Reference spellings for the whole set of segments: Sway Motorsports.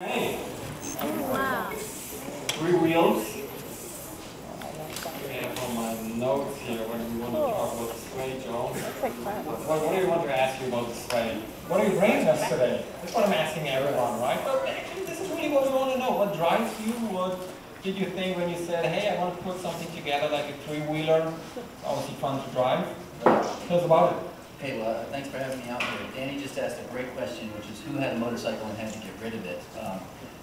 Hey. Wow. 3 wheels. And on my notes here, when we want to talk about the Sway, Joan. What do you want to ask you about the Sway? What are you bringing us today? That's what I'm asking everyone, right? But actually, this is really what we want to know. What drives you? What did you think when you said, hey, I want to put something together like a 3-wheeler? Obviously fun to drive. Tell us about it. Okay, well, thanks for having me out here. Danny just asked a great question, which is who had a motorcycle and had to get rid of it.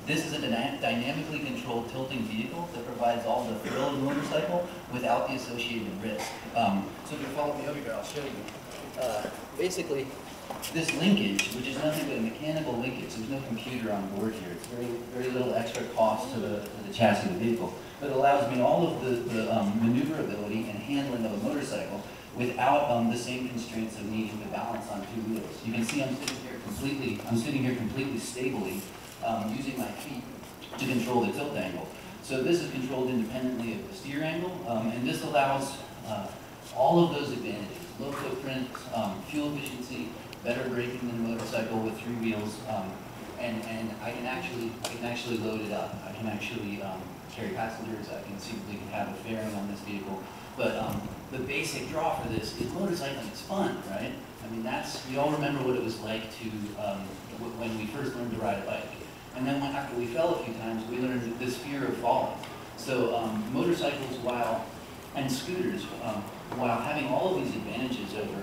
This is a dynamically controlled tilting vehicle that provides all the thrill of the motorcycle without the associated risk. So if you follow me over here, I'll show you. Basically, this linkage, which is nothing but a mechanical linkage, there's no computer on board here. It's very little extra cost to the chassis of the vehicle, but it allows me all of the maneuverability and handling of a motorcycle without the same constraints of needing to balance on 2 wheels. You can see I'm sitting here completely stably, using my feet to control the tilt angle. So this is controlled independently of the steer angle, and this allows all of those advantages: low footprint, fuel efficiency, better braking than a motorcycle with 3 wheels, and I can actually load it up. I can actually carry passengers. I can simply have a fairing on this vehicle. But the basic draw for this is motorcycling. It's fun, right? I mean, we all remember what it was like to when we first learned to ride a bike, and then after we fell a few times, we learned this fear of falling. So motorcycles, and scooters, while having all of these advantages over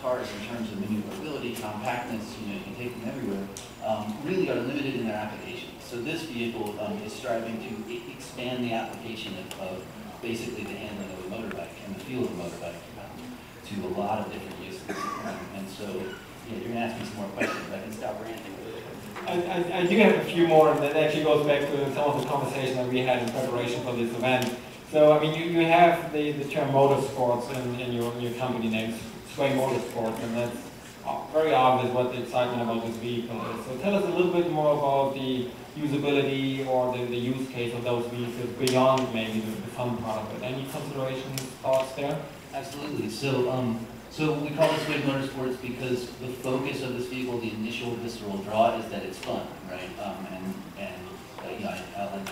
cars in terms of maneuverability, compactness, you can take them everywhere, really are limited in their application. So this vehicle is striving to expand the application of basically the handling of a motorbike and the feel of a motorbike to a lot of different uses. And so, you're gonna ask me some more questions, but I can stop ranting. I do have a few more, and that actually goes back to some of the conversation that we had in preparation for this event. So, I mean, you have the term motorsports in your company name, Sway Motorsports, and that's very obvious what the excitement about this vehicle is. So tell us a little bit more about the usability or the use case of those vehicles beyond maybe the fun part of it. Any considerations, thoughts there? Absolutely. So so we call it Sway Motorsports because the focus of this vehicle, the initial visceral draw, is that it's fun, right? And I outlined